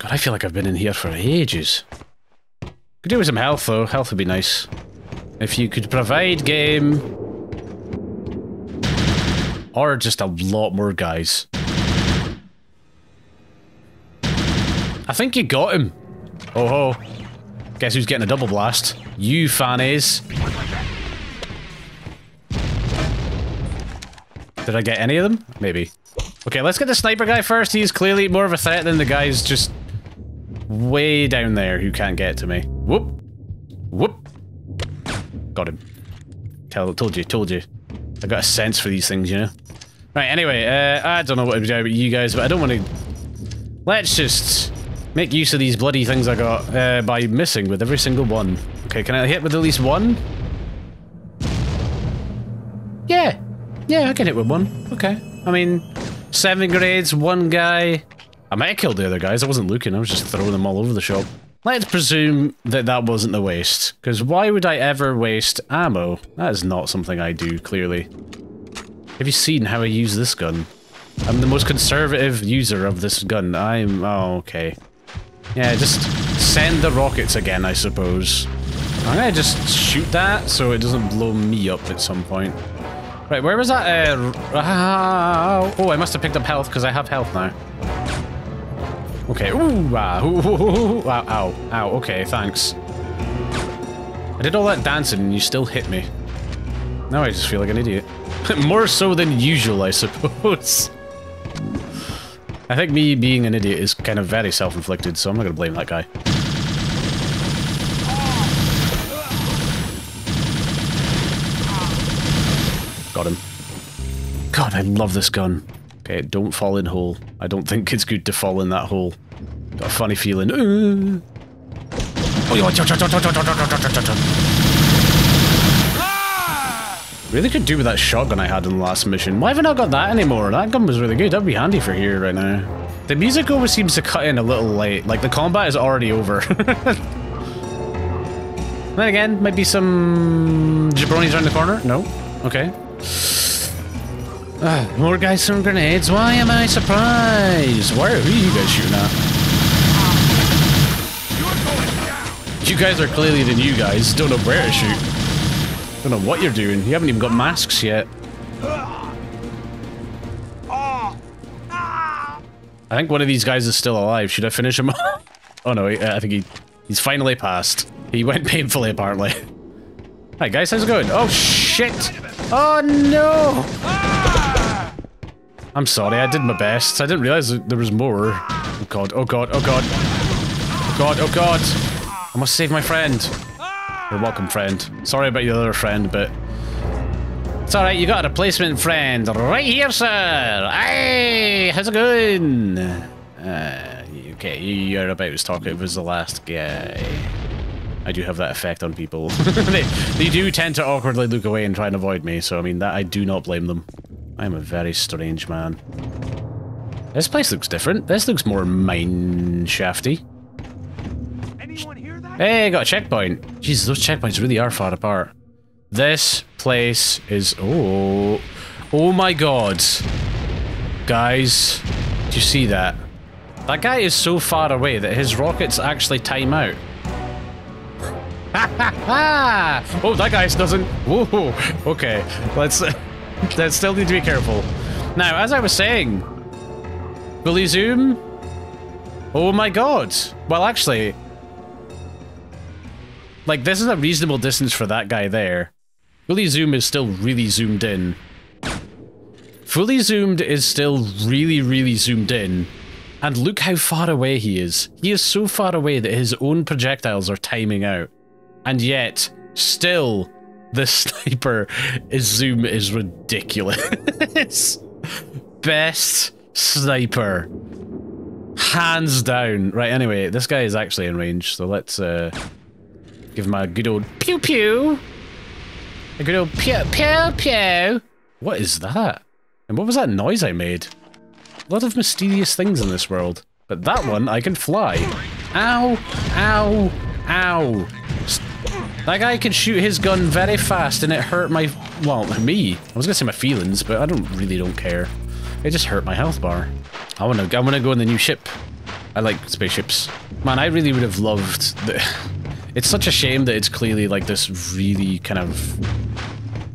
God, I feel like I've been in here for ages. Could do with some health, though. Health would be nice. If you could provide, game. Or just a lot more guys. I think you got him. Oh ho. Guess who's getting a double blast? You, fannies. Did I get any of them? Maybe. Okay, let's get the sniper guy first. He's clearly more of a threat than the guys just way down there who can't get to me. Whoop. Whoop. Got him. Told you. I got a sense for these things, you know? Right, anyway, I don't know what to do about you guys, but I don't want to... Let's just make use of these bloody things I got by missing with every single one. Okay, can I hit with at least one? Yeah. Yeah, I can hit with one. Okay. I mean, 7 grenades, one guy. I might have killed the other guys. I wasn't looking. I was just throwing them all over the shop. Let's presume that that wasn't a waste, because why would I ever waste ammo? That is not something I do, clearly. Have you seen how I use this gun? I'm the most conservative user of this gun. Oh, okay. Yeah, just send the rockets again, I suppose. I'm gonna just shoot that so it doesn't blow me up at some point. Right, where was that? Oh, I must have picked up health, because I have health now. Okay, ooh, ah, ooh, ooh, ooh, ow, ow, ow, okay, thanks. I did all that dancing and you still hit me. Now I just feel like an idiot. More so than usual, I suppose. I think me being an idiot is kind of very self-inflicted, so I'm not gonna blame that guy. Got him. God, I love this gun. Okay, don't fall in hole. I don't think it's good to fall in that hole. Got a funny feeling. Really could do with that shotgun I had in the last mission. Why have I not got that anymore? That gun was really good. That'd be handy for here right now. The music always seems to cut in a little late. Like, the combat is already over. Then again, might be some jabronis around the corner. No? Okay. More guys, some grenades. Why am I surprised? Why are you guys shooting at? You guys are clearly the new guys. Don't know where to shoot. Don't know what you're doing. You haven't even got masks yet. I think one of these guys is still alive. Should I finish him? Oh no, I think he's finally passed. He went painfully, apparently. Hi guys, how's it going? Oh shit! Oh no! I'm sorry, I did my best. I didn't realize there was more. Oh god, oh god, oh god. Oh god, oh god. I must save my friend. You're welcome, friend. Sorry about your other friend, but... It's alright, you got a replacement friend. Right here, sir! Hey, how's it going? Okay, you're about as talkative as the last guy. I do have that effect on people. They do tend to awkwardly look away and try and avoid me, so I mean, that I do not blame them. I'm a very strange man. This place looks different. This looks more mine-shafty. Anyone hear that? Hey, I got a checkpoint. Jeez, those checkpoints really are far apart. This place is... Oh. Oh my god. Guys, do you see that? That guy is so far away that his rockets actually time out. Ha ha ha! Oh, that guy doesn't... Whoa. Okay, let's... That still need to be careful. Now, as I was saying, will he zoom? Oh my god. Well, actually, like, this is a reasonable distance for that guy there. Fully zoom is still really zoomed in. Fully zoomed is still really, really zoomed in. And look how far away he is. He is so far away that his own projectiles are timing out. And yet, still... The sniper zoom is ridiculous. Best sniper. Hands down. Right, anyway, this guy is actually in range, so let's give him a good old pew pew. A good old pew pew pew. What is that? And what was that noise I made? A lot of mysterious things in this world. But that one, I can fly. Ow, ow, ow. That guy can shoot his gun very fast and it hurt my... Well, me. I was gonna say my feelings, but I really don't care. It just hurt my health bar. I wanna go in the new ship. I like spaceships. Man, I really would have loved the... It's such a shame that it's clearly like this really kind of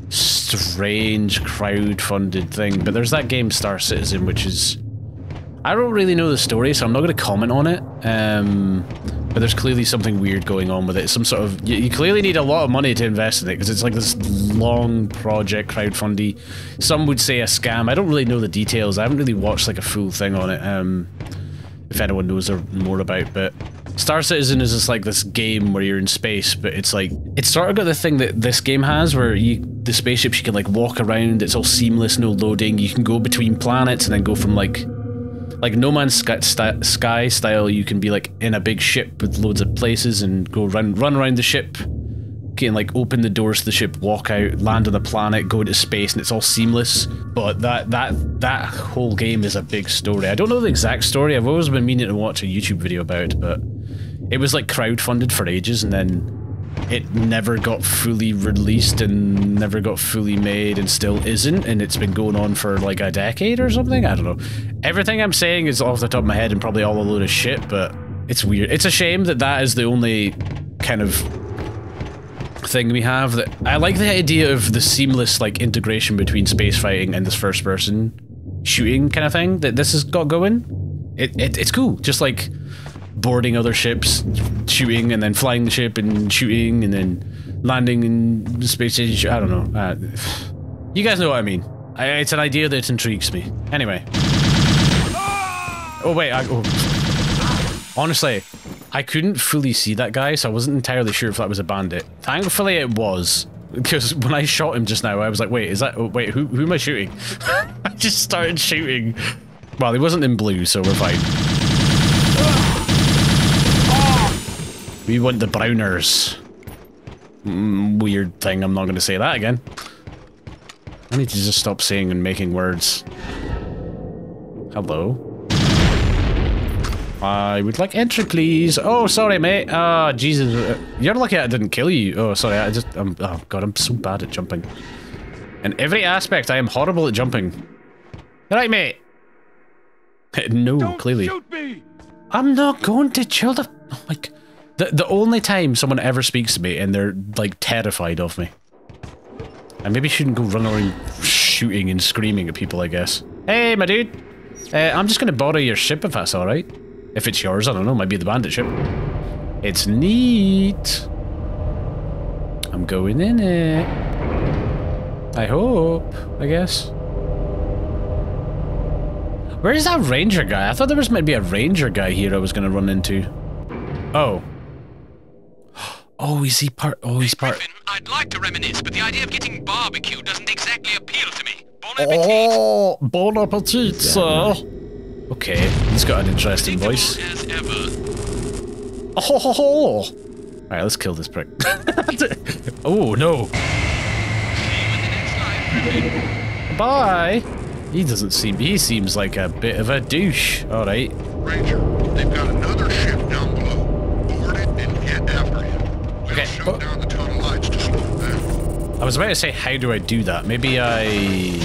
strange crowd-funded thing, but there's that game Star Citizen, which is... I don't really know the story, so I'm not going to comment on it, but there's clearly something weird going on with it. Some sort of... You clearly need a lot of money to invest in it, because it's like this long project, crowdfundy. Some would say a scam. I don't really know the details. I haven't really watched like a full thing on it, if anyone knows more about, but... Star Citizen is just like this game where you're in space, but it's like, it's sort of got the thing that this game has where the spaceships, you can like walk around, it's all seamless, no loading, you can go between planets and then go from like No Man's Sky style, you can be like in a big ship with loads of places and go run around the ship, can like open the doors to the ship, walk out, land on a planet, go into space, and it's all seamless. But that whole game is a big story. I don't know the exact story, I've always been meaning to watch a YouTube video about it, but it was like crowdfunded for ages and then it never got fully released and never got fully made and still isn't, and it's been going on for like a decade or something, I don't know. Everything I'm saying is off the top of my head and probably all a load of shit, but it's weird. It's a shame that that is the only kind of thing we have. That I like the idea of the seamless like integration between space fighting and this first person shooting kind of thing that this has got going. It's cool, just like boarding other ships, shooting, and then flying the ship and shooting and then landing in space. I don't know, you guys know what I mean. It's an idea that intrigues me anyway. Oh wait, honestly I couldn't fully see that guy, so I wasn't entirely sure if that was a bandit. Thankfully it was, because when I shot him just now, I was like, wait, is that... Oh, wait, who am I shooting? I just started shooting. Well, he wasn't in blue, so we're fine. We want the browners. Weird thing, I'm not going to say that again. I need to just stop saying and making words. Hello? I would like entry, please. Oh, sorry, mate. Ah, Jesus. You're lucky I didn't kill you. Oh, sorry. Oh, God, I'm so bad at jumping. In every aspect, I am horrible at jumping. Right, mate. No, don't clearly. Shoot me. I'm not going to chill the... Oh, my God. The only time someone ever speaks to me and they're, like, terrified of me. I maybe shouldn't go running around shooting and screaming at people, I guess. Hey, my dude. I'm just going to borrow your ship if that's all right. If it's yours, I don't know, it might be the bandit ship. It's neat. I'm going in it. I hope, I guess. Where is that ranger guy? I thought there was meant to be a ranger guy here I was going to run into. Oh. Oh, is he part... Oh, he's part... Griffin, I'd like to reminisce, but the idea of getting barbecue doesn't exactly appeal to me. Bon appetit. Oh, bon appetit, sir. Okay, he's got an interesting voice. Oh, ho, ho, ho. Alright, let's kill this prick. Oh, no. Bye. He doesn't seem... He seems like a bit of a douche. Alright. Ranger, they've got another ship down below. Board it and get after him. We'll okay. Shut down the tunnel lights to slow him down. I was about to say, how do I do that? Maybe I...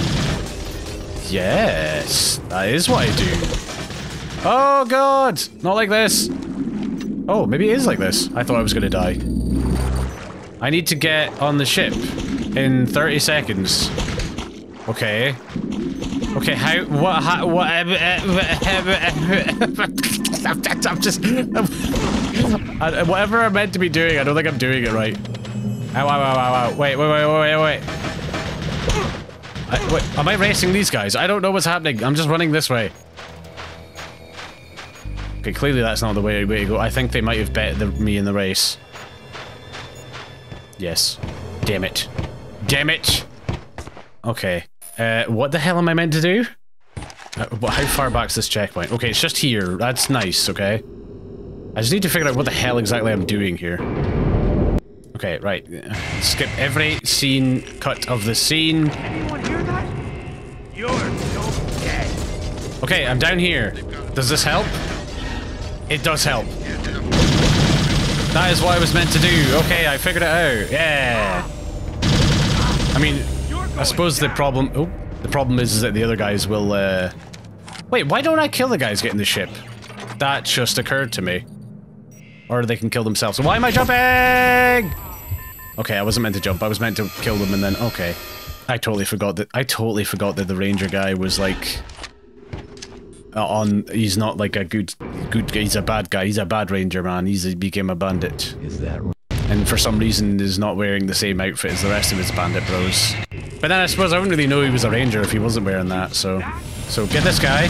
Yes, that is what I do. Oh God, not like this. Oh, maybe it is like this. I thought I was gonna die. I need to get on the ship in 30 seconds. Okay. Okay, how, what, whatever I'm meant to be doing, I don't think I'm doing it right. Ow, ow, ow, ow, ow. Wait. Wait, am I racing these guys? I don't know what's happening. I'm just running this way. Okay, clearly that's not the way to go. I think they might have bet me in the race. Yes. Damn it. Damn it! Okay. What the hell am I meant to do? How far back's this checkpoint? Okay, it's just here. That's nice, okay? I just need to figure out what the hell exactly I'm doing here. Okay, right. Skip every scene, cut of the scene. Anyone hear that? You're so dead. Okay, I'm down here. Does this help? It does help. That is what I was meant to do. Okay, I figured it out. Yeah. I mean, I suppose the problem... Oh, the problem is that the other guys will... Wait, why don't I kill the guys getting the ship? That just occurred to me. Or they can kill themselves. Why am I jumping? Okay, I wasn't meant to jump. I was meant to kill them and then... Okay. I totally forgot that the ranger guy was like... He's not like a good guy. He's a bad guy. He's a bad ranger, man. He became a bandit. Is that right? And for some reason is not wearing the same outfit as the rest of his bandit bros. But then I suppose I wouldn't really know he was a ranger if he wasn't wearing that, so... So get this guy.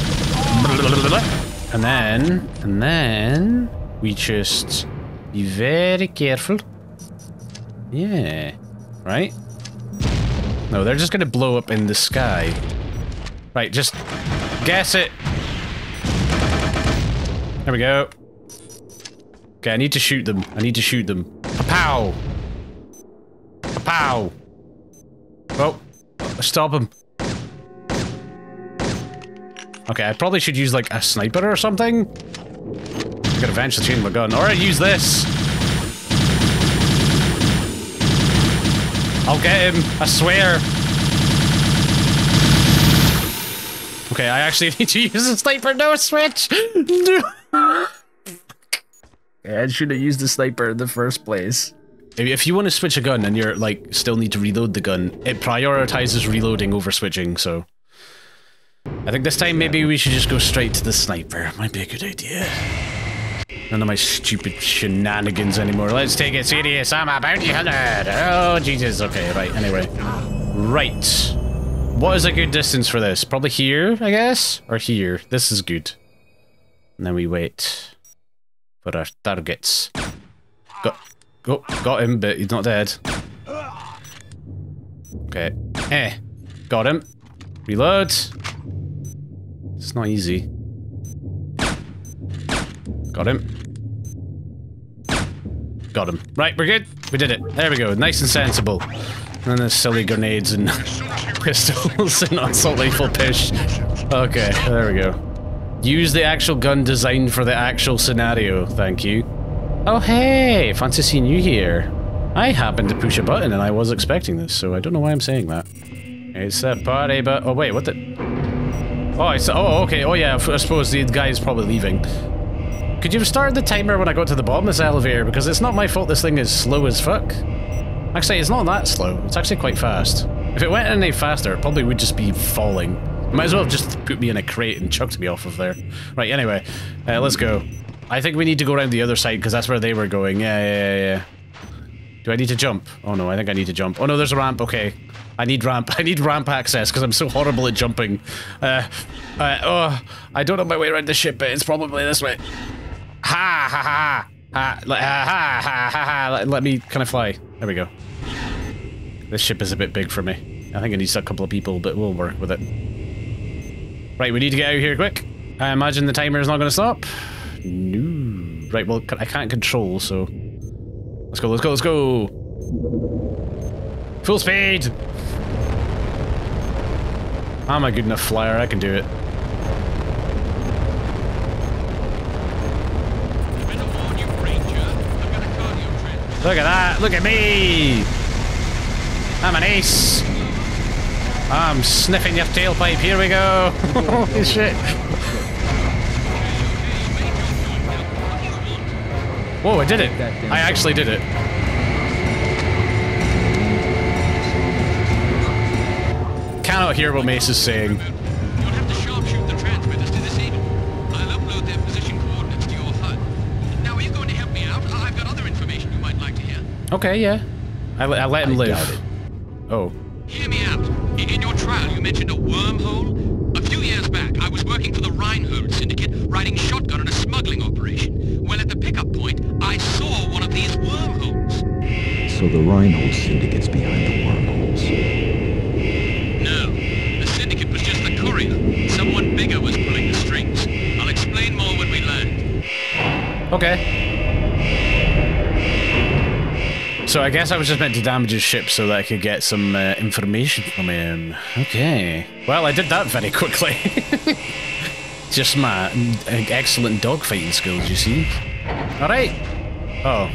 And then... We just... Be very careful. Yeah. Right? No, they're just gonna blow up in the sky. Right, just... Guess it! There we go. Okay, I need to shoot them. I need to shoot them. Pa-pow! Pa-pow! Oh! Stop him. Okay, I probably should use, like, a sniper or something. I could eventually change my gun. Alright, use this! I'll get him! I swear! Okay, I actually need to use a sniper. No, switch! No! Yeah, I should have used the sniper in the first place. If you want to switch a gun and you're like still need to reload the gun, it prioritizes reloading over switching, so... I think this time maybe we should just go straight to the sniper. Might be a good idea. None of my stupid shenanigans anymore. Let's take it serious. I'm a bounty hunter! Oh, Jesus. Okay, right, anyway. Right. What is a good distance for this? Probably here, I guess? Or here. This is good. And then we wait... for our targets. Got him, but he's not dead. Okay. Eh. Got him. Reload. It's not easy. Got him. Got him. Right, we're good. We did it. There we go. Nice and sensible. And then there's silly grenades and pistols and assault rifle pish. Okay, there we go. Use the actual gun designed for the actual scenario, thank you. Oh hey, fancy seeing you here. I happened to push a button and I was expecting this, so I don't know why I'm saying that. It's a party, but oh wait, what the? Oh, it's oh okay, oh yeah, I suppose the guy is probably leaving. Could you have started the timer when I got to the bottom of this elevator? Because it's not my fault this thing is slow as fuck. Actually, it's not that slow. It's actually quite fast. If it went any faster, it probably would just be falling. Might as well have just put me in a crate and chucked me off of there. Right, anyway, let's go. I think we need to go around the other side because that's where they were going. Yeah. Do I need to jump? Oh no, I think I need to jump. Oh no, there's a ramp. Okay. I need ramp. I need ramp access because I'm so horrible at jumping. Oh, I don't know my way around the ship, but it's probably this way. Ha ha ha. Ha ha ha ha ha. Let me, can I fly? There we go. This ship is a bit big for me. I think it needs a couple of people, but we'll work with it. Right, we need to get out of here quick. I imagine the timer is not going to stop. No. Right, well, I can't control, so... Let's go! Full speed! I'm a good enough flyer, I can do it. Look at that! Look at me! I'm an ace! I'm sniffing your tailpipe, here we go! Holy shit! Whoa, I did it! I actually did it. Cannot hear what Mace is saying. Okay, yeah. I let him live. Oh. Hear me out. In your trial, you mentioned a wormhole. A few years back, I was working for the Reinhold Syndicate, riding shotgun on a smuggling operation. Well, at the pickup point, I saw one of these wormholes. So the Reinhold Syndicate's behind the wormholes? No. The Syndicate was just the courier. Someone bigger was pulling the strings. I'll explain more when we land. Okay. So I guess I was just meant to damage his ship so that I could get some information from him. Okay. Well, I did that very quickly. Just my excellent dogfighting skills, you see. Alright. Oh.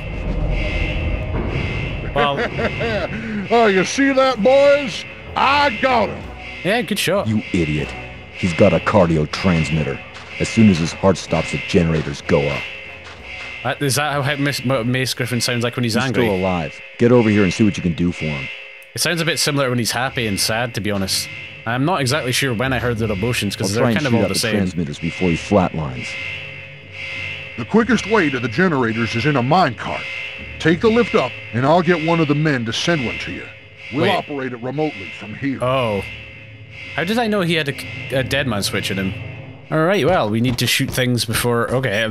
Well. Oh, you see that, boys? I got him! Yeah, good shot. You idiot. He's got a cardio transmitter. As soon as his heart stops, the generators go up. Is that how Mace Griffin sounds like when he's angry? He's still alive. Get over here and see what you can do for him. It sounds a bit similar when he's happy and sad, to be honest. I'm not exactly sure when I heard their emotions, because they're kind of all the same. I'll try and shoot out the transmitters before he flatlines. The quickest way to the generators is in a minecart. Take the lift up, and I'll get one of the men to send one to you. We'll operate it remotely from here. Oh. How did I know he had a dead man switch in him? Alright, well, we need to shoot things before... Okay.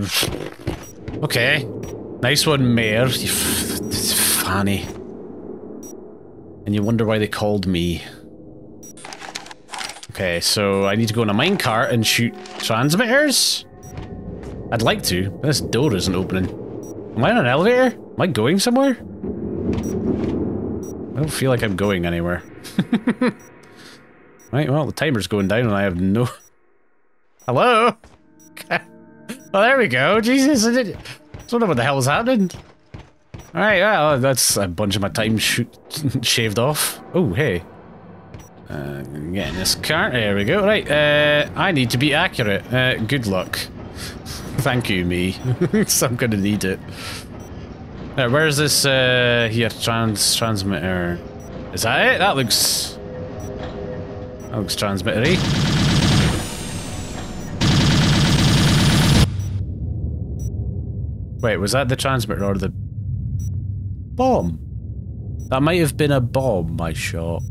Okay. Nice one, Mayor. You fanny. And you wonder why they called me. Okay, so I need to go in a minecart and shoot transmitters? I'd like to, but this door isn't opening. Am I on an elevator? Am I going somewhere? I don't feel like I'm going anywhere. Right, well, the timer's going down and I have no... Hello? Well, there we go. Jesus, I don't know what the hell was happening. Alright, well, that's a bunch of my time shaved off. Oh, hey. Get in this car. There we go. Right, I need to be accurate. Good luck. Thank you, me. So I'm gonna need it. Where is this, here, transmitter? Is that it? That looks transmittery. Wait, was that the transmitter or the... bomb? That might have been a bomb I shot.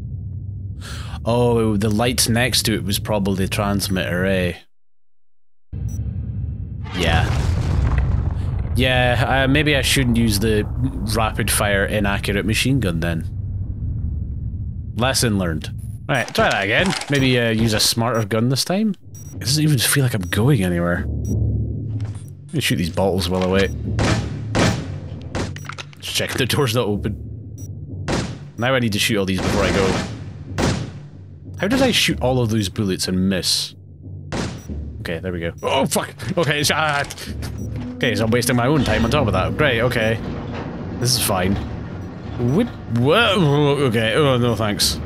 Oh, the lights next to it was probably the transmitter, eh? Yeah. Yeah, maybe I shouldn't use the rapid-fire inaccurate machine gun then. Lesson learned. Alright, try that again. Maybe use a smarter gun this time? It doesn't even feel like I'm going anywhere. I'm gonna shoot these bottles while I wait. Let's check the door's not open. Now I need to shoot all these before I go. How did I shoot all of those bullets and miss? Okay, there we go. Oh, fuck! Okay, okay, so I'm wasting my own time on top of that. Great, okay. This is fine. Whoa! Okay, oh, no thanks.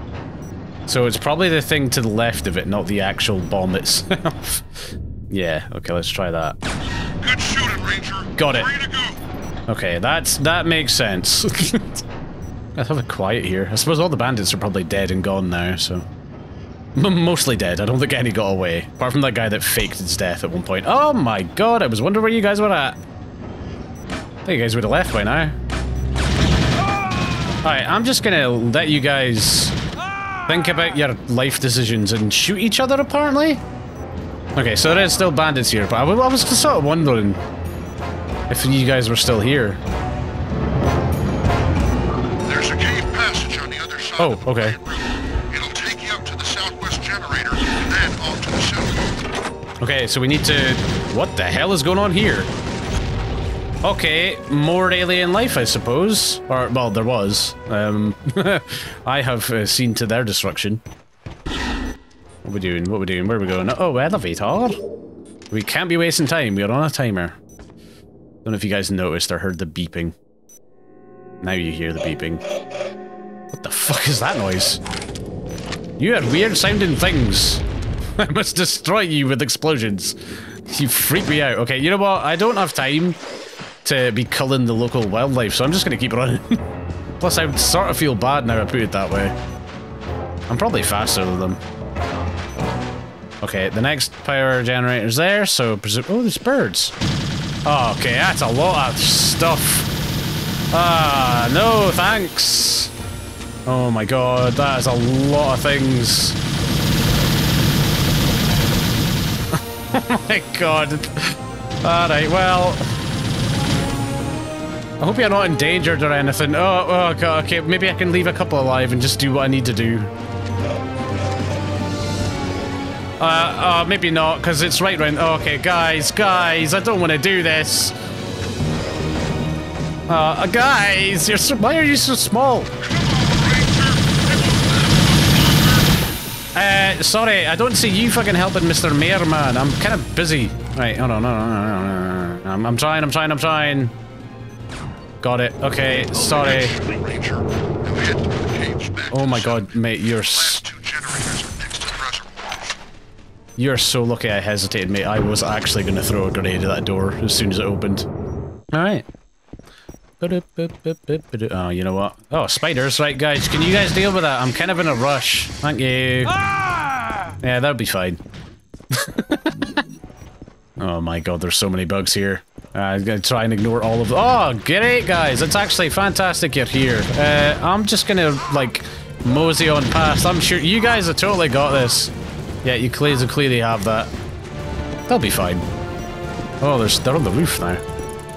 So it's probably the thing to the left of it, not the actual bomb itself. Yeah, okay, let's try that. Good shooting, Ranger. Got it. Free to go. Okay, that makes sense. Let's have it quiet here. I suppose all the bandits are probably dead and gone now, so... Mostly dead. I don't think any got away. Apart from that guy that faked his death at one point. Oh my god, I was wondering where you guys were at. I think you guys would have left by now. Alright, I'm just gonna let you guys think about your life decisions and shoot each other, apparently? Okay, so there's still bandits here, but I was just sort of wondering if you guys were still here. There's a cave passage on the other side. Oh, okay. Okay, so we need to... What the hell is going on here? Okay, more alien life, I suppose. Or, well, there was. I have seen to their destruction. What are we doing? What are we doing? Where are we going? Oh, elevator! We can't be wasting time. We are on a timer. Don't know if you guys noticed or heard the beeping. Now you hear the beeping. What the fuck is that noise? You had weird-sounding things. I must destroy you with explosions. You freak me out. Okay, you know what? I don't have time to be culling the local wildlife, so I'm just going to keep running. Plus, I would sort of feel bad now I put it that way. I'm probably faster than them. Okay, the next power generator's there, so... Oh, there's birds. Oh, okay, that's a lot of stuff. Ah, no, thanks. Oh my god, that is a lot of things. Oh my god. Alright, well... I hope you're not endangered or anything. Oh, god, okay, maybe I can leave a couple alive and just do what I need to do. Maybe not, because it's right round... Oh, okay, guys, I don't want to do this. Guys, you're so... Why are you so small? Sorry, I don't see you fucking helping Mr. Mayor, man. I'm kind of busy. Right, hold on, no. I'm trying. Got it. Okay, sorry. Oh my god, mate, you're... You're so lucky I hesitated, mate. I was actually going to throw a grenade at that door as soon as it opened. Alright. Oh, you know what? Oh, spiders. Right, guys. Can you guys deal with that? I'm kind of in a rush. Thank you. Ah! Yeah, that'll be fine. Oh my god, there's so many bugs here. I'm going to try and ignore all of them. Oh, great, guys. It's actually fantastic you're here. I'm just going to, like, mosey on past. I'm sure you guys have totally got this. Yeah, you clearly have that. They'll be fine. Oh, they're on the roof now.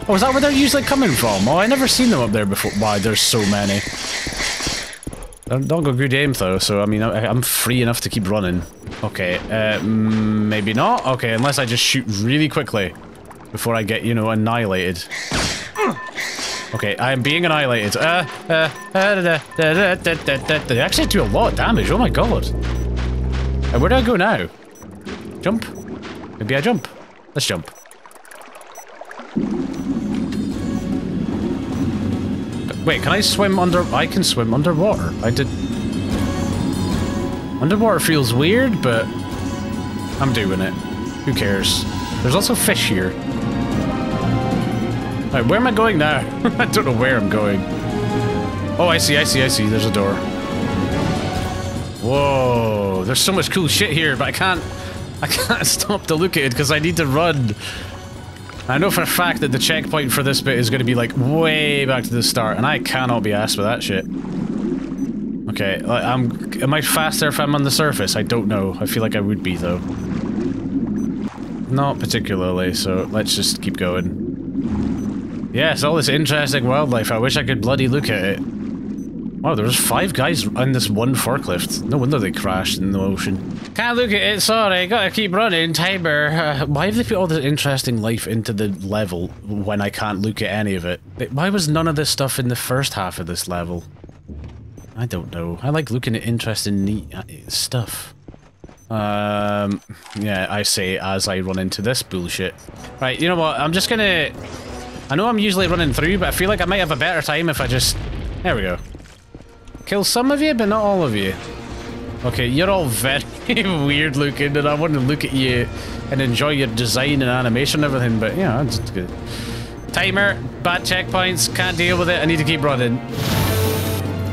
Oh, is that where they're usually coming from? Oh, I never seen them up there before. Wow, there's so many. I don't go good aim, though, so, I mean, I'm free enough to keep running. Okay, maybe not. Okay, unless I just shoot really quickly before I get, you know, annihilated. Okay, I am being annihilated. They actually do a lot of damage. Oh, my God. Where do I go now? Jump? Maybe I jump. Let's jump. Wait, can I swim under... I can swim underwater. I did... Underwater feels weird, but... I'm doing it. Who cares? There's also fish here. Alright, where am I going now? I don't know where I'm going. Oh, I see. There's a door. Whoa. There's so much cool shit here, but I can't stop to look at it because I need to run. I know for a fact that the checkpoint for this bit is going to be, like, way back to the start, and I cannot be asked for that shit. Okay, am I faster if I'm on the surface? I don't know. I feel like I would be, though. Not particularly, so let's just keep going. Yes, all this interesting wildlife. I wish I could bloody look at it. Wow, there was 5 guys on this one forklift. No wonder they crashed in the ocean. Can't look at it, sorry. Gotta keep running, timer. Why have they put all this interesting life into the level when I can't look at any of it? Why was none of this stuff in the first half of this level? I don't know. I like looking at interesting, neat stuff. Yeah, I say as I run into this bullshit. Right, you know what? I'm just gonna... I know I'm usually running through, but I feel like I might have a better time if I just... There we go. Kill some of you, but not all of you. Okay, you're all very weird looking, and I want to look at you and enjoy your design and animation and everything, but yeah, that's good. Timer, bad checkpoints, can't deal with it, I need to keep running.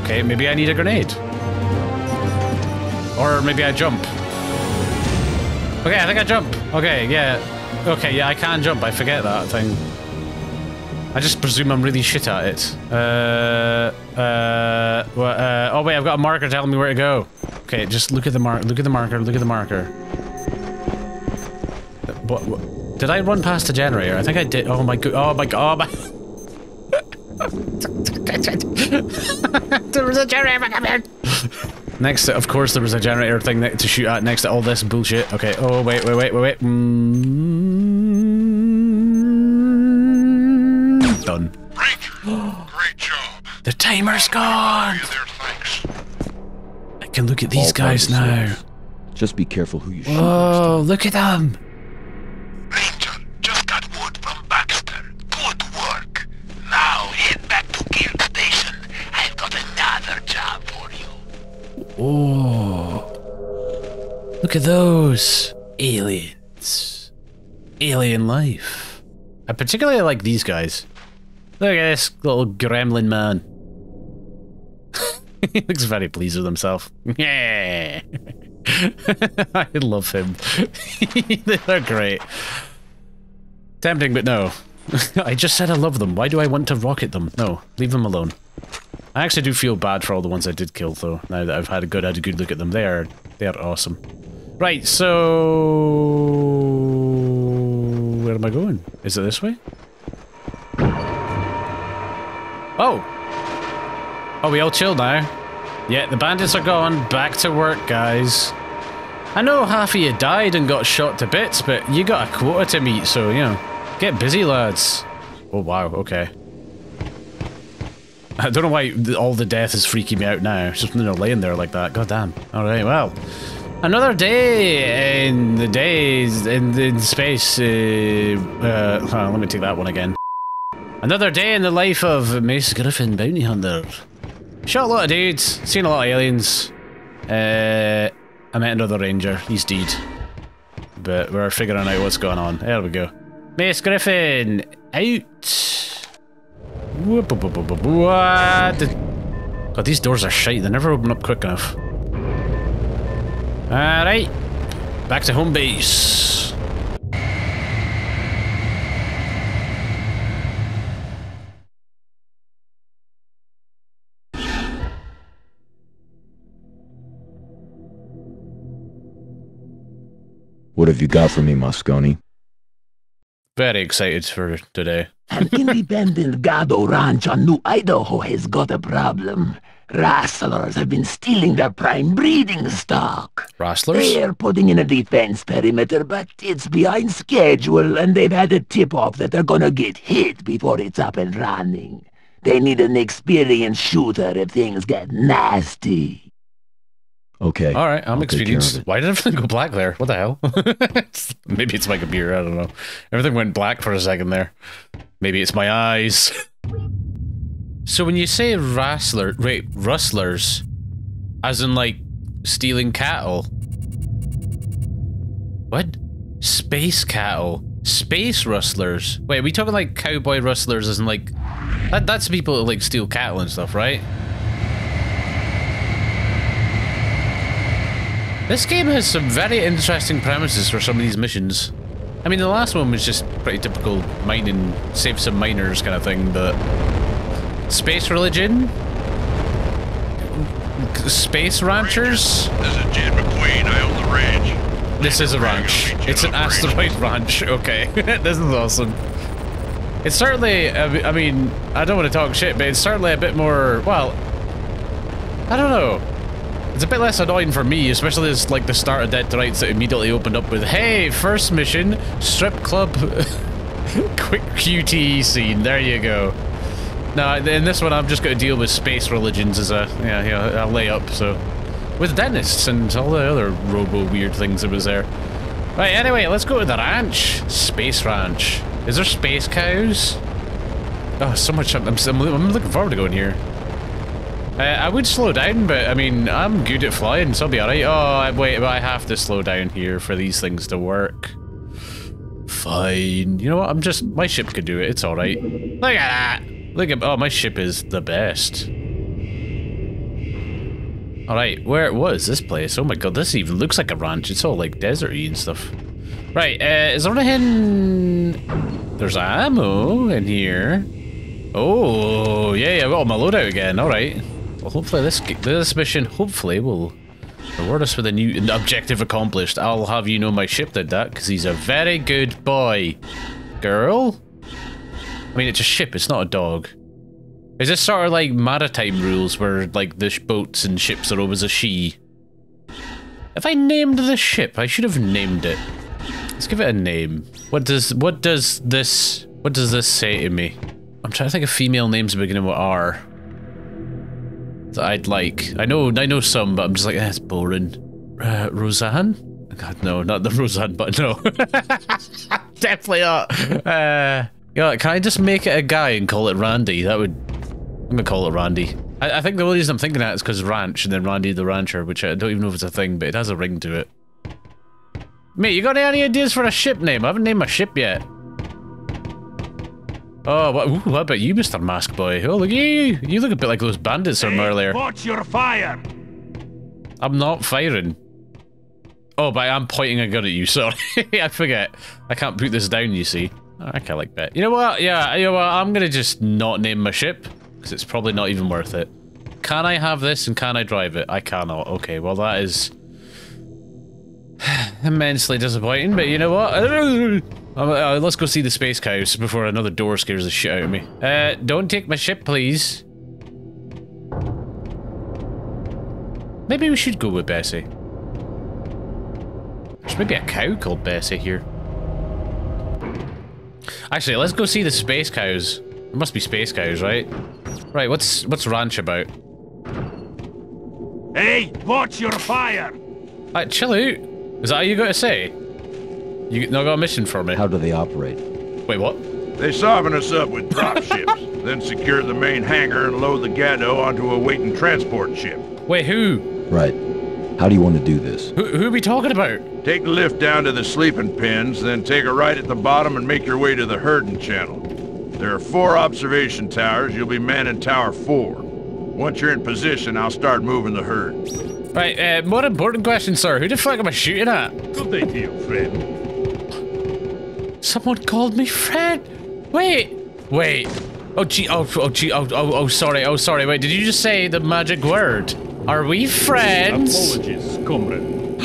Okay, maybe I need a grenade. Or maybe I jump. Okay, I think I jump. Okay, yeah. Okay, yeah, I can jump, I forget that thing. I just presume I'm really shit at it. Oh wait, I've got a marker telling me where to go. Okay, just look at the mark. Look at the marker. Look at the marker. What? Did I run past the generator? I think I did. Oh my god. Oh my god. There was a generator. Next, to, of course, there was a generator thing to shoot at. Next to all this bullshit. Okay. Oh wait. Done. Great job. The timer's gone. I can look at these guys now. Just be careful who you shoot. Oh, look at them. Ranger, just got wood from Baxter. Good work. Now head back to gear station. I've got another job for you. Oh, look at those aliens. Alien life. I particularly like these guys. Look at this little gremlin man. He looks very pleased with himself. Yeah. I love him. They're great. Tempting, but no. I just said I love them. Why do I want to rocket them? No, leave them alone. I actually do feel bad for all the ones I did kill, though. Now that I've had a good look at them, they are awesome. Right, so where am I going? Is it this way? Oh! Oh, we all chill now. Yeah, the bandits are gone. Back to work, guys. I know half of you died and got shot to bits, but you got a quota to meet, so, you know, get busy, lads. Oh, wow, okay. I don't know why all the death is freaking me out now. It's just, you know, laying there like that. Goddamn. Alright, well. Another day in the days in space. Let me take that one again. Another day in the life of Mace Griffin, Bounty Hunter. Shot a lot of dudes, seen a lot of aliens. I met another ranger, he's dead. bit. We're figuring out what's going on. There we go. Mace Griffin! Out! What? God, these doors are shite. They never open up quick enough. Alright. Back to home base. What have you got for me, Moscone? Very excited for today. An independent Gado ranch on New Idaho has got a problem. Rustlers have been stealing their prime breeding stock. Rustlers? They're putting in a defense perimeter, but it's behind schedule, and they've had a tip-off that they're gonna get hit before it's up and running. They need an experienced shooter if things get nasty. Okay. All right, I'm experienced. Why did everything go black there? What the hell? Maybe it's my computer. I don't know. Everything went black for a second there. Maybe it's my eyes. So when you say rustlers, as in like stealing cattle. What? Space cattle. Space rustlers. Wait, are we talking like cowboy rustlers as in like that's people that like steal cattle and stuff, right? This game has some very interesting premises for some of these missions. I mean, the last one was just pretty typical mining, save some miners kind of thing, but... Space religion? Space ranchers? This is Jed McQueen, I own the ranch. This is a ranch. It's an asteroid ranch, okay. This is awesome. It's certainly, I mean, I don't want to talk shit, but it's certainly a bit more, well... I don't know. It's a bit less annoying for me, especially as like the start of Dead to Rights that immediately opened up with, hey, first mission, strip club, quick QTE scene, there you go. Now, in this one, I'm just going to deal with space religions as a, a layup, so. With dentists and all the other robo-weird things that was there. Right, anyway, let's go to the ranch. Space ranch. Is there space cows? Oh, so much, I'm looking forward to going here. I would slow down, but I mean, I'm good at flying, so I'll be alright. Oh, wait, but I have to slow down here for these things to work. Fine. You know what? I'm just... My ship could do it. It's alright. Look at that! Look at... Oh, my ship is the best. Alright, where... What is this place? Oh my god, this even looks like a ranch. It's all, like, desert-y and stuff. Right, is there anything... There's ammo in here. Oh, yeah, I got my loadout again. Alright. Well, hopefully this mission will reward us with a new objective accomplished. I'll have you know my ship did that because he's a very good boy. Girl? I mean, it's a ship, it's not a dog. Is this sort of like maritime rules where like the boats and ships are always a she? If I named the ship, I should have named it. Let's give it a name. What does this say to me? I'm trying to think of female names beginning with R. That I'd like. I know some, but I'm just like, that's boring. Roseanne? God, no, not the Roseanne, but no. Definitely not. Yeah, can I just make it a guy and call it Randy? That would... I'm gonna call it Randy. I think the only reason I'm thinking that is because ranch and then Randy the Rancher, which I don't even know if it's a thing, but it has a ring to it. Mate, you got any ideas for a ship name? I haven't named my ship yet. Oh, what about you, Mr. Mask Boy? Oh, look at you! You look a bit like those bandits from earlier. Watch your fire! I'm not firing. Oh, but I am pointing a gun at you, sorry. I forget. I can't put this down, you see. Oh, I can't like that. You know what? Yeah, you know what? I'm gonna just not name my ship, because it's probably not even worth it. Can I have this and can I drive it? I cannot. Okay, well that is... immensely disappointing, but you know what? Let's go see the space cows before another door scares the shit out of me. Don't take my ship, please. Maybe we should go with Bessie. There's maybe a cow called Bessie here. Actually, let's go see the space cows. There must be space cows, right? Right, what's ranch about? Hey, watch your fire! Alright, chill out. Is that all you got to say? You now got a mission for me. How do they operate? Wait, what? They soften us up with drop ships, then secure the main hangar and load the Gado onto a waiting transport ship. Wait, who? Right. How do you want to do this? Who we talking about? Take the lift down to the sleeping pins, then take a right at the bottom and make your way to the herding channel. There are 4 observation towers. You'll be manning Tower 4. Once you're in position, I'll start moving the herd. Right, more important question, sir. Who the fuck am I shooting at? Good day to you, friend. Someone called me friend. Wait. Oh, gee, oh, sorry, wait, did you just say the magic word? Are we friends? Apologies, comrade.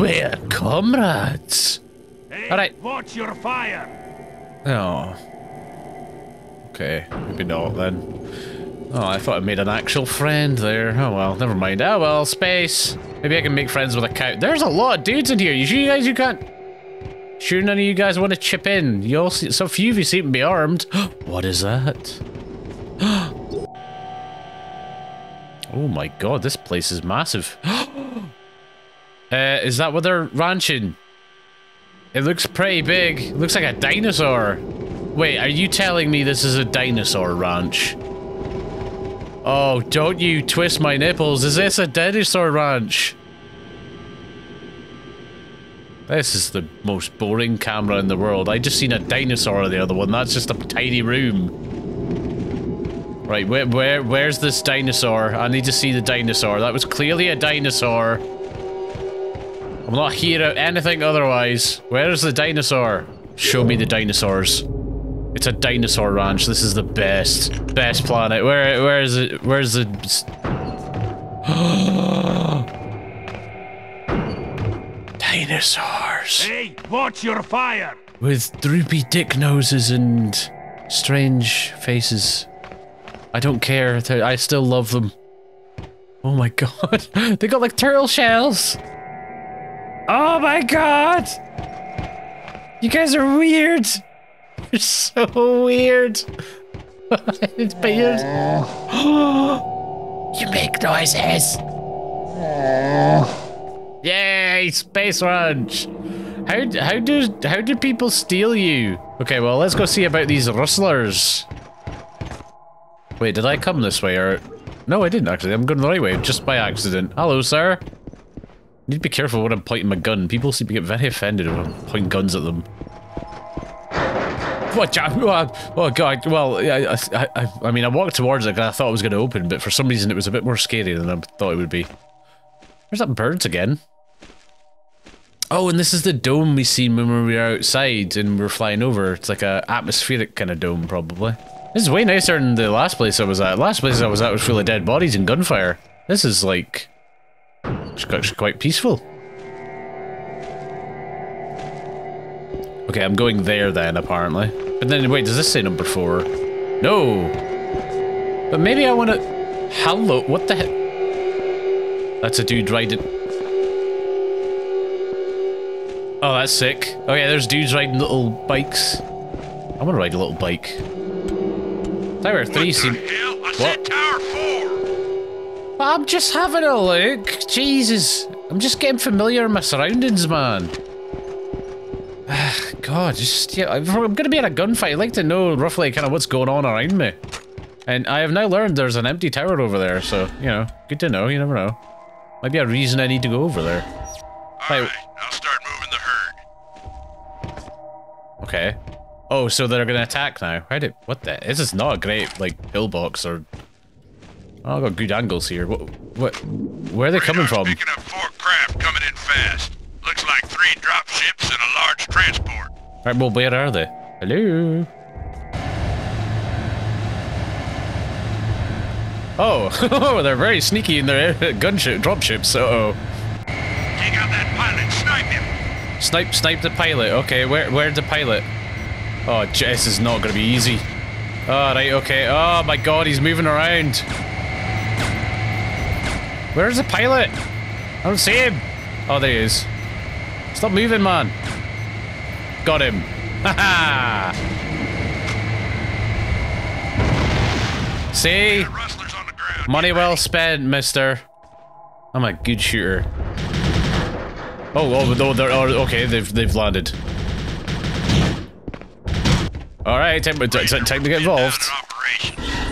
We're comrades. Hey, all right. Watch your fire. Oh. Okay, maybe not then. Oh, I thought I made an actual friend there. Oh well, never mind. Oh well, space. Maybe I can make friends with a cow. There's a lot of dudes in here. You sure you guys can't? Sure none of you guys want to chip in? You all see, so few of you seem to be armed. What is that? Oh my god, this place is massive. Is that what they're ranching? It looks pretty big. It looks like a dinosaur. Wait, are you telling me this is a dinosaur ranch? Oh, don't you twist my nipples. Is this a dinosaur ranch? This is the most boring camera in the world. I just seen a dinosaur on the other one. That's just a tiny room. Right, where's this dinosaur? I need to see the dinosaur. That was clearly a dinosaur. I'm not hearing anything otherwise. Where's the dinosaur? Show me the dinosaurs. It's a dinosaur ranch. This is the best planet. Where is it? Where's the? Dinosaurs. Hey, watch your fire. With droopy dick noses and strange faces. I don't care. I still love them. Oh my god, they got like turtle shells. Oh my god, you guys are weird. You're so weird. It's weird. You make noises. Yay, space ranch. How do people steal you? Okay, well let's go see about these rustlers. Wait, did I come this way or? No, I didn't actually. I'm going the right way just by accident. Hello, sir. Need to be careful when I'm pointing my gun. People seem to get very offended when I'm pointing guns at them. Watch out! Oh god! Well, I mean, I walked towards it because I thought it was going to open, but for some reason it was a bit more scary than I thought it would be. Where's that birds again? Oh, and this is the dome we seen when we were outside and we were flying over. It's like a atmospheric kind of dome, probably. This is way nicer than the last place I was at. Last place I was at was full of dead bodies and gunfire. This is like actually quite peaceful. Okay, I'm going there then, apparently. But then, wait, does this say number 4? No! But maybe I want to... Hello, what the heck? That's a dude riding... Oh, that's sick. Oh yeah, there's dudes riding little bikes. I want to ride a little bike. Tower 3 seems... What? Said Tower 4! I'm just having a look. Jesus. I'm just getting familiar with my surroundings, man. God, just, yeah, if I'm gonna be in a gunfight, I'd like to know roughly kind of what's going on around me. And I have now learned there's an empty tower over there, so, you know, good to know, you never know. Might be a reason I need to go over there. Alright, I'll start moving the herd. Okay. Oh, so they're gonna attack now. How did, what the, this is not a great, like, pillbox or... Oh, I've got good angles here. What, where are they coming from? Picking up 4 craft coming in fast. Looks like 3 drop ships and a large transport. Alright, well, where are they? Hello? Oh, they're very sneaky in their gunship, dropships, uh-oh. Take out that pilot, snipe him! Snipe the pilot, okay, where's the pilot? Oh, this is not gonna be easy. Alright, okay, oh my god, he's moving around. Where's the pilot? I don't see him. Oh, there he is. Stop moving, man. Got him. Ha-ha! See? Money well spent, mister. I'm a good shooter. Oh, they're... Oh, okay, they've landed. Alright, time to get involved.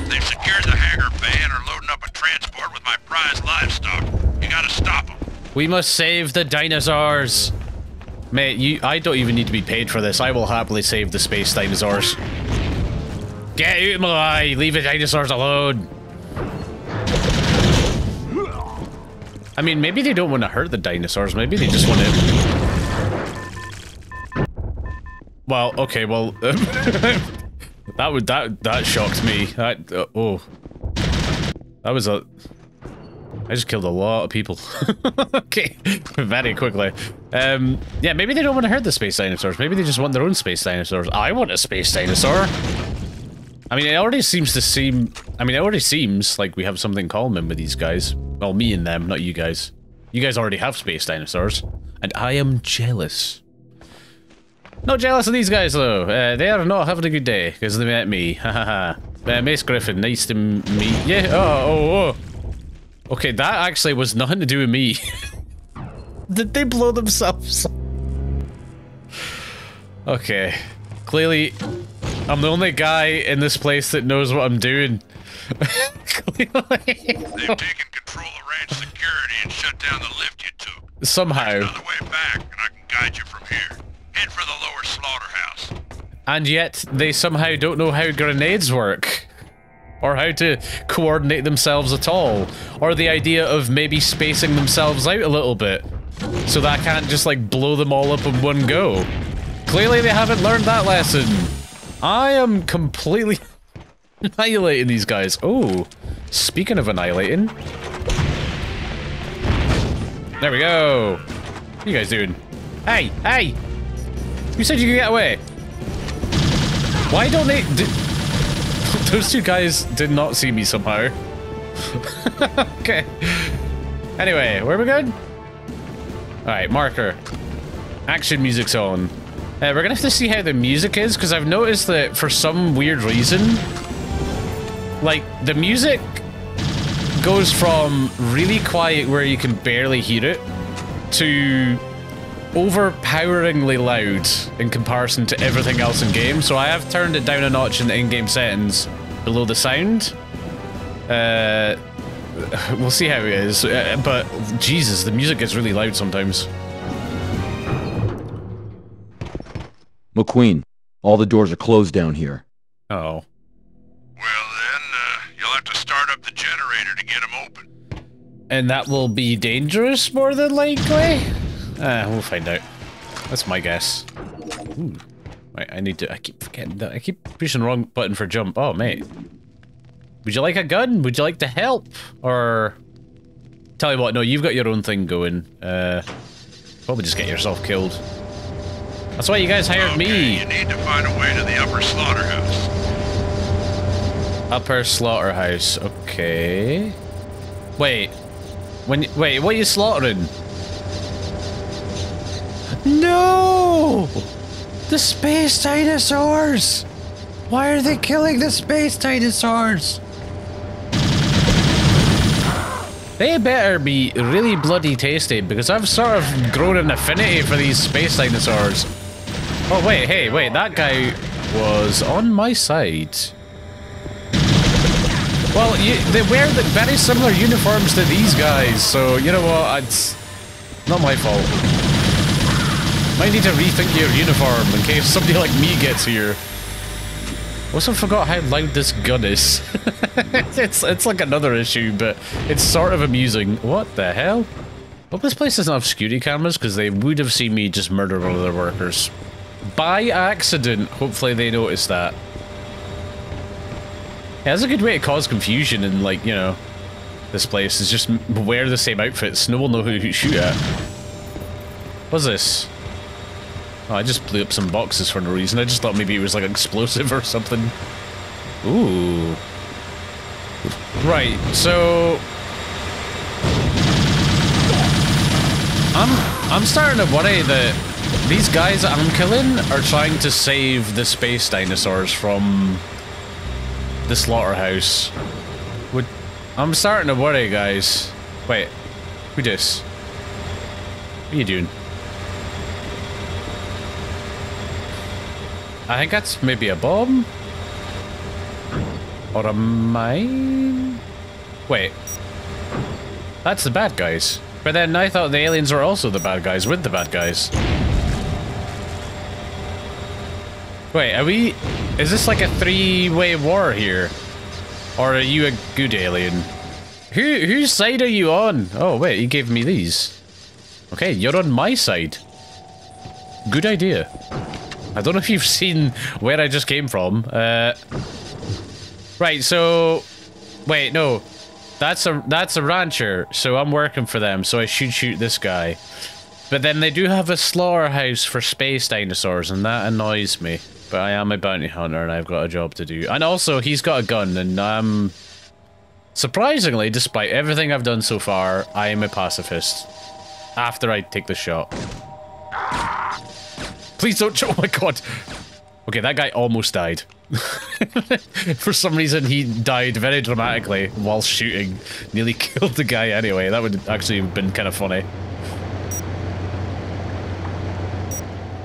They've secured the hangar van and are loading up a transport with my prized livestock. You gotta stop them. We must save the dinosaurs. Mate, I don't even need to be paid for this. I will happily save the space dinosaurs. Get out of my eye! Leave the dinosaurs alone! I mean, maybe they don't want to hurt the dinosaurs. Maybe they just want to... Well, okay, well... That shocked me. That was a... I just killed a lot of people. Okay, very quickly. Yeah, maybe they don't want to hurt the space dinosaurs. Maybe they just want their own space dinosaurs. I want a space dinosaur. I mean, it already seems like we have something in common with these guys. Well, me and them, not you guys. You guys already have space dinosaurs. And I am jealous. Not jealous of these guys, though. They are not having a good day because they met me. Hahaha. Mace Griffin, nice to meet you. Okay, that actually was nothing to do with me. Did they blow themselves? Okay. Clearly, I'm the only guy in this place that knows what I'm doing. Clearly. They've taken control of ranch security and shut down the lift you took. Somehow. There's another way back, and I can guide you from here. Head for the lower slaughterhouse. And yet, they somehow don't know how grenades work. Or how to coordinate themselves at all. Or the idea of maybe spacing themselves out a little bit. So that I can't just like blow them all up in one go. Clearly they haven't learned that lesson. I am completely annihilating these guys. Oh, speaking of annihilating. There we go. What are you guys doing? Hey, hey! You said you could get away. Why don't they... Those two guys did not see me somehow. Okay. Anyway, where are we going? Alright, marker. Action music's on. We're gonna have to see how the music is, because I've noticed that for some weird reason, like, the music goes from really quiet where you can barely hear it to overpoweringly loud in comparison to everything else in game, so I have turned it down a notch in the in-game settings below the sound. We'll see how it is, but Jesus, the music gets really loud sometimes. McQueen, all the doors are closed down here. Oh. Well then, you'll have to start up the generator to get them open. And that will be dangerous, more than likely? We'll find out. That's my guess. Ooh. Right, I keep forgetting that. I keep pushing the wrong button for jump. Oh, mate. Would you like a gun? Would you like to help? Or... Tell you what, no, you've got your own thing going. Probably just get yourself killed. That's why you guys hired me! You need to find a way to the upper slaughterhouse. Upper slaughterhouse, okay... Wait. Wait, what are you slaughtering? No! The space dinosaurs! Why are they killing the space dinosaurs? They better be really bloody tasty, because I've sort of grown an affinity for these space dinosaurs. Oh wait, hey, wait, that guy was on my side. Well, they wear the very similar uniforms to these guys, so you know what, it's not my fault. Might need to rethink your uniform in case somebody like me gets here. Also forgot how loud this gun is. It's like another issue, but it's sort of amusing. What the hell? Well, this place doesn't have security cameras because they would have seen me just murder one of their workers. By accident. Hopefully they noticed that. Yeah, that's a good way to cause confusion in, like, you know, this place is just wear the same outfits. No one will know who to shoot at. What's this? Oh, I just blew up some boxes for no reason. I just thought maybe it was like explosive or something. Ooh. Right, so... I'm starting to worry that these guys that I'm killing are trying to save the space dinosaurs from the slaughterhouse. I'm starting to worry, guys. Wait, who dis? What are you doing? I think that's maybe a bomb? Or a mine? Wait. That's the bad guys. But then I thought the aliens were also the bad guys with the bad guys. Wait, are we... Is this like a three-way war here? Or are you a good alien? Whose side are you on? Oh, wait, you gave me these. Okay, you're on my side. Good idea. I don't know if you've seen where I just came from. Right, so... Wait, no. That's a rancher, so I'm working for them, so I should shoot this guy. But then they do have a slaughterhouse for space dinosaurs, and that annoys me. But I am a bounty hunter, and I've got a job to do. And also, he's got a gun, and surprisingly, despite everything I've done so far, I am a pacifist. After I take the shot. Please don't shoot. Oh my god. Okay, that guy almost died. For some reason, he died very dramatically while shooting. Nearly killed the guy anyway. That would actually have been kind of funny.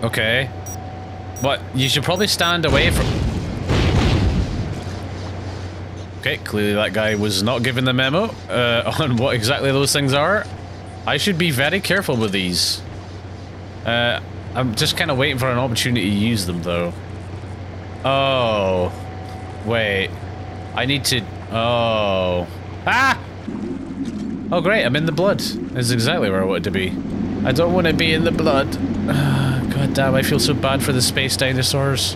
Okay. But you should probably stand away from... Okay, clearly that guy was not given the memo on what exactly those things are. I should be very careful with these. I'm just kind of waiting for an opportunity to use them, though. Oh. Wait. I need to... Oh. Ah! Oh, great. I'm in the blood. That's exactly where I want it to be. I don't want to be in the blood. God damn, I feel so bad for the space dinosaurs.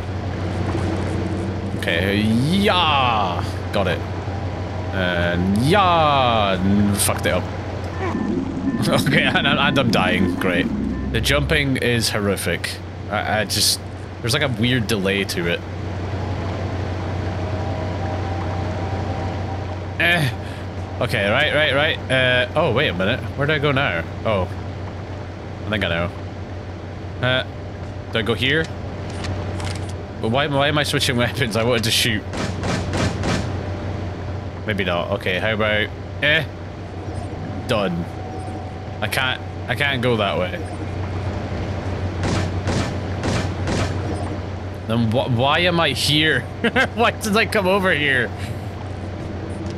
Okay. Yeah! Got it. And... Yeah! Fucked it up. Okay, and I'm dying. Great. The jumping is horrific. I just... There's like a weird delay to it. Okay, right. Oh, wait a minute. Where do I go now? Oh. I think I know. Do I go here? But why am I switching weapons? I wanted to shoot. Maybe not. Okay, how about... Done. I can't go that way. Then why am I here? Why did I come over here?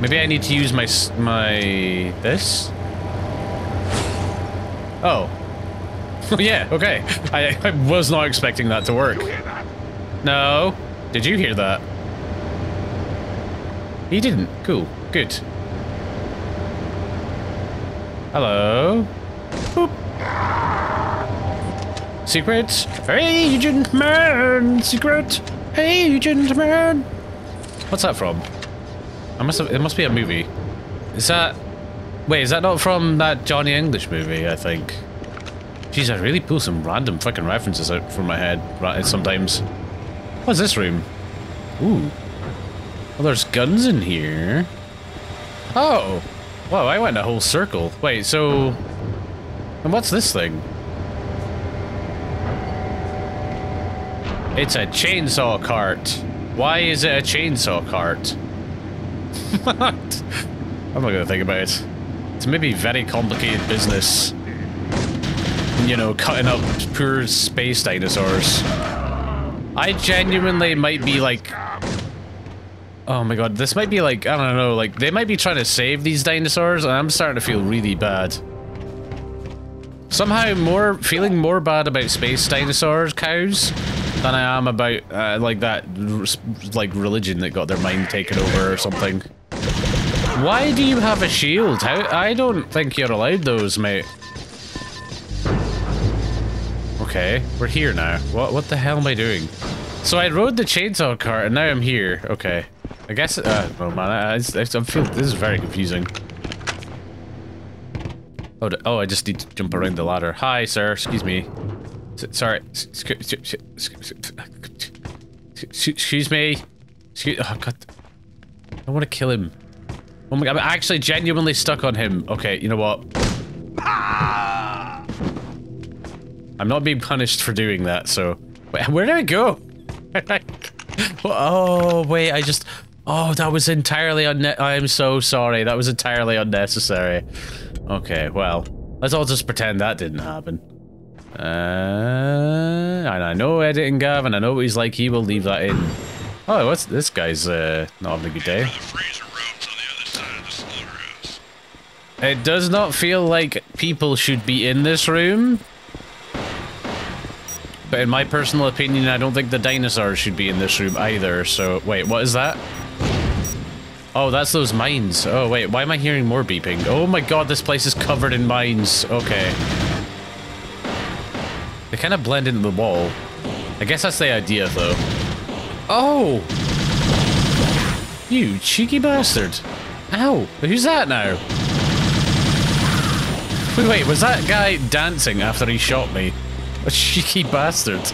Maybe I need to use my this? Oh. Yeah, okay. I was not expecting that to work. No. Did you hear that? He didn't. Cool. Good. Hello. Boop. Secret. Hey, gentleman. Secret. Hey, gentleman. What's that from? It must be a movie. Is that? Wait, is that not from that Johnny English movie? I think. Jeez, I really pull some random fucking references out from my head sometimes. What's this room? Ooh. Well, there's guns in here. Oh. Wow, I went a whole circle. Wait, so... And what's this thing? It's a chainsaw cart. Why is it a chainsaw cart? I'm not gonna think about it. It's maybe very complicated business. You know, cutting up poor space dinosaurs. I genuinely might be like... Oh my god, this might be like, I don't know, like, they might be trying to save these dinosaurs, and I'm starting to feel really bad. Somehow feeling more bad about space dinosaurs, cows, than I am about, like, that, religion that got their mind taken over or something. Why do you have a shield? I don't think you're allowed those, mate. Okay, we're here now. What the hell am I doing? So I rode the chainsaw cart, and now I'm here. Okay. I guess, oh man, I feel this is very confusing. Oh, I just need to jump around the ladder. Hi, sir. Excuse me. Sorry. Excuse me. Oh, God. I want to kill him. Oh my God, I'm actually genuinely stuck on him. Okay, you know what? I'm not being punished for doing that, so... Wait, where did I go? Oh, wait, I just... Oh, that was entirely I'm so sorry. That was entirely unnecessary. Okay, well, let's all just pretend that didn't happen. And I know editing Gavin. I know what he's like. He will leave that in. Oh, what's this guy's not having a good day? It does not feel like people should be in this room. But in my personal opinion, I don't think the dinosaurs should be in this room either. So, wait, what is that? Oh, that's those mines. Oh, wait, why am I hearing more beeping? Oh my god, this place is covered in mines. Okay. They kind of blend into the wall. I guess that's the idea, though. Oh! You cheeky bastard. Ow! Who's that now? Wait, wait, was that guy dancing after he shot me? A cheeky bastard.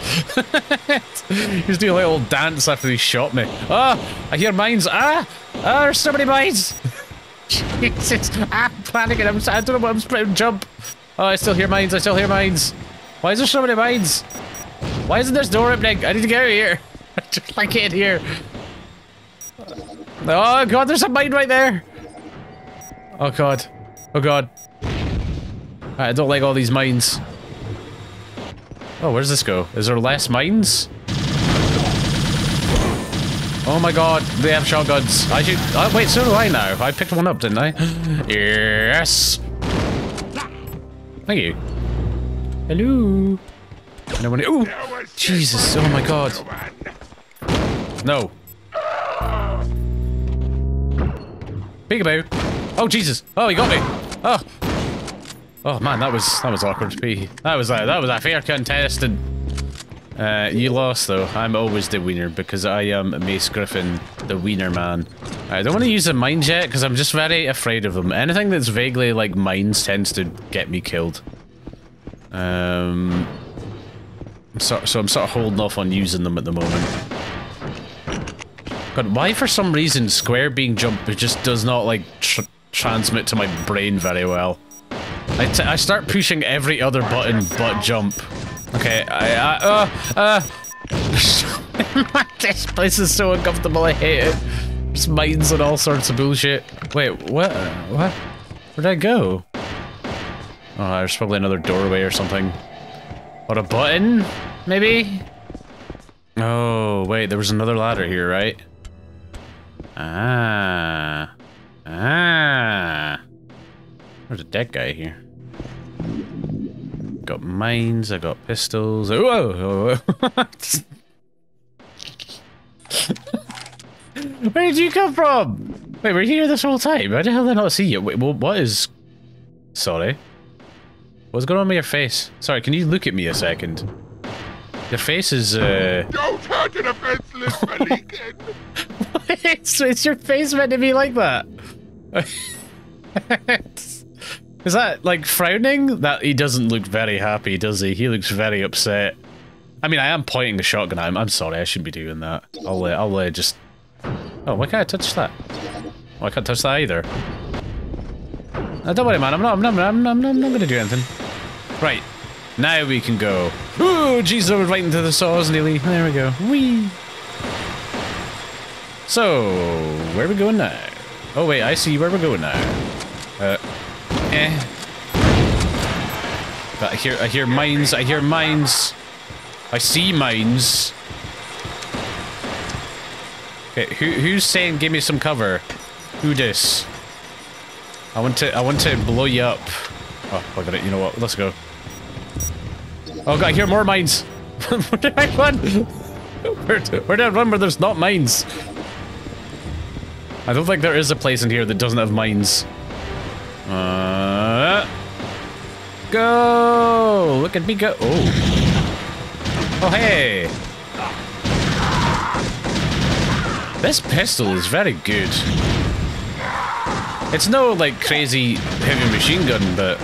He was doing a little dance after he shot me. Oh, I hear mines. Ah! Ah, there's so many mines! Jesus, I'm panicking. I don't know what I'm supposed to jump. Oh, I still hear mines. I still hear mines. Why is there so many mines? Why isn't this door opening? I need to get out of here. I can't hear. Oh god, there's a mine right there. Oh god. Oh god. I don't like all these mines. Oh, where does this go? Is there less mines? Oh my god, they have shotguns. I should. Oh, wait, so do I now. I picked one up, didn't I? Yes. Thank you. Hello. No one. Ooh. Jesus. Oh my god. No. Peekaboo. Oh Jesus. Oh, he got me. Oh. Oh man, that was awkward to be. That was a fair contest, and you lost though. I'm always the winner because I am Mace Griffin, the wiener man. I don't want to use the mines yet because I'm just very afraid of them. Anything that's vaguely like mines tends to get me killed. So I'm sort of holding off on using them at the moment. God, why for some reason square being jumped just does not like transmit to my brain very well. I start pushing every other button but jump. Okay, this place is so uncomfortable, I hate it. There's mines and all sorts of bullshit. Wait, what? What? Where'd I go? Oh, there's probably another doorway or something. Or a button? Maybe? Oh, wait, there was another ladder here, right? Ah. Ah. There's a dead guy here. Got mines, I got pistols. Whoa! Where did you come from? Wait, we're here this whole time. Why the hell did I not see you? Wait, what is... Sorry. What's going on with your face? Sorry, can you look at me a second? Your face is, Don't hurt an offenseless Malikan! It's your face meant to be like that? Is that, like, frowning? That he doesn't look very happy, does he? He looks very upset. I mean, I am pointing the shotgun at him. I'm sorry, I shouldn't be doing that. I'll just... Oh, why can't I touch that? Oh, I can't touch that either. No, don't worry, man. I'm not gonna do anything. Right. Now we can go. Ooh, Jesus, I was right into the saws nearly. There we go. Whee! So, where are we going now? Oh, wait, I see where we're going now. But I hear mines, I hear mines. I see mines. Okay, who's saying give me some cover? Who dis? I want to blow you up. Oh, I got it, you know what, let's go. Oh god, I hear more mines! Where did I run? Where did I run where there's not mines? I don't think there is a place in here that doesn't have mines. Go! Look at me go! Oh! Oh hey! This pistol is very good. It's no like crazy heavy machine gun, but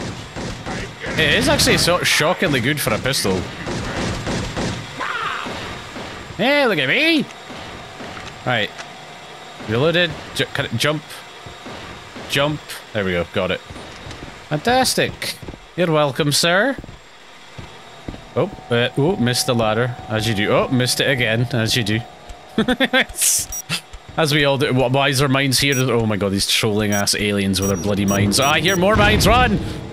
it is actually sort of shockingly good for a pistol. Hey, look at me! Right, reloaded. Jump. Jump. There we go. Got it. Fantastic. You're welcome, sir. Oh, missed the ladder, as you do. Oh, missed it again, as you do. As we all do. Why is there mines here? Oh my god, these trolling ass aliens with their bloody mines. Ah, I hear more mines. Run!